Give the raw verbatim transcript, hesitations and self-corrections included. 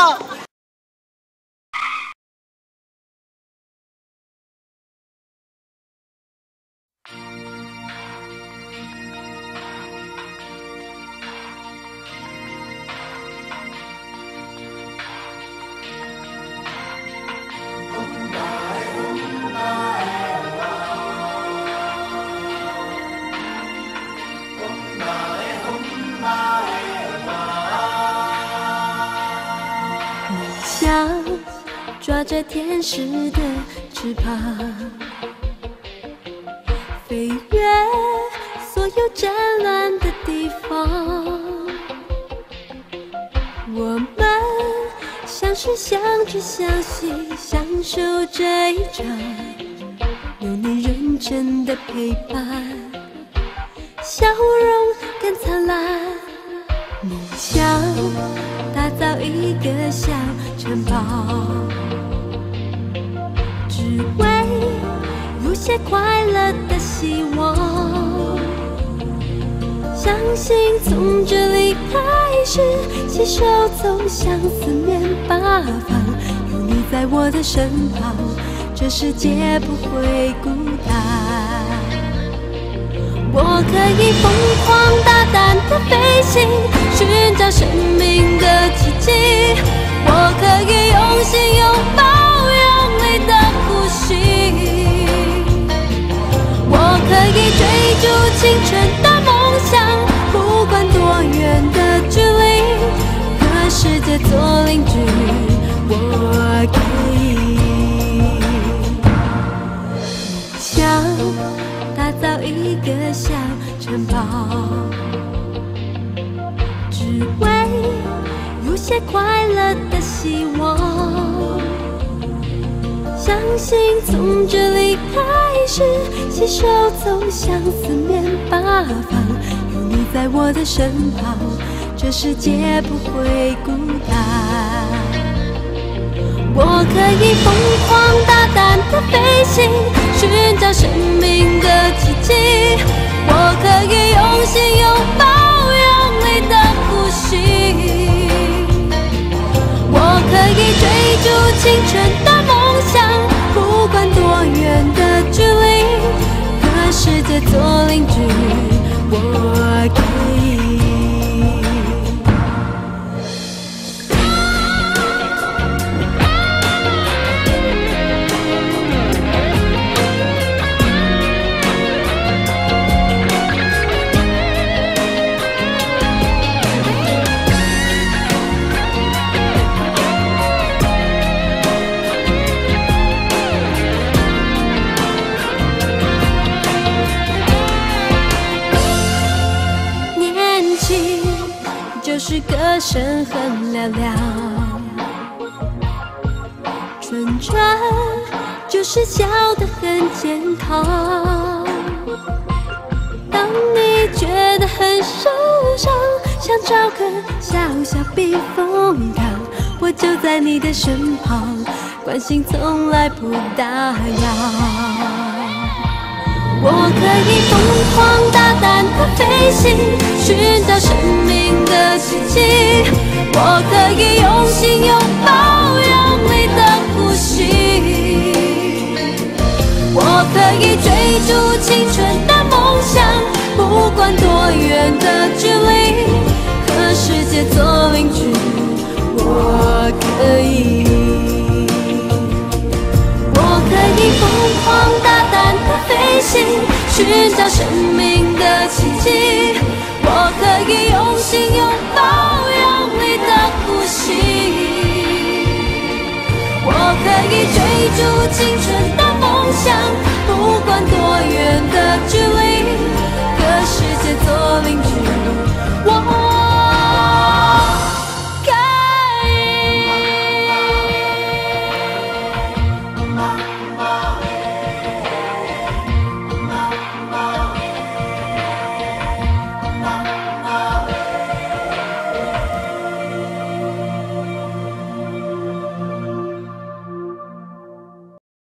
啊！抓着天使的翅膀，飞越所有湛蓝的地方。我们相识、相知、相惜，享受这一场有你认真的陪伴，笑容更灿烂。梦想打造一个小城堡。 只为有些快乐的希望，相信从这里开始，携手走向四面八方。有你在我的身旁，这世界不会孤单。我可以疯狂大胆的飞行，寻找生命的奇迹。我可以用心拥抱。 我可以追逐青春的梦想，不管多远的距离，和世界做邻居，我可以。想打造一个小城堡，只为有些快乐的希望。 相信从这里开始，携手走向四面八方。有你在我的身旁，这世界不会孤单。我可以疯狂大胆的飞行，寻找生命的奇迹。我可以用心拥抱有你的呼吸。我可以追逐青春的梦。 不管多远的距离，和世界做邻居，我可以。 是歌声很嘹亮，纯真就是笑得很健康。当你觉得很受伤，想找个小小避风港，我就在你的身旁，关心从来不打烊。 我可以疯狂大胆的飞行，寻找生命的奇迹。我可以用心拥抱有你的呼吸。我可以追逐青春的梦想，不管多远的距离，和世界做邻居，我可以。我可以疯狂大胆的飞行。 寻找生命的奇迹，我可以用心拥抱有你的呼吸，我可以追逐青春的梦想，不管多远的距离，和世界做邻居。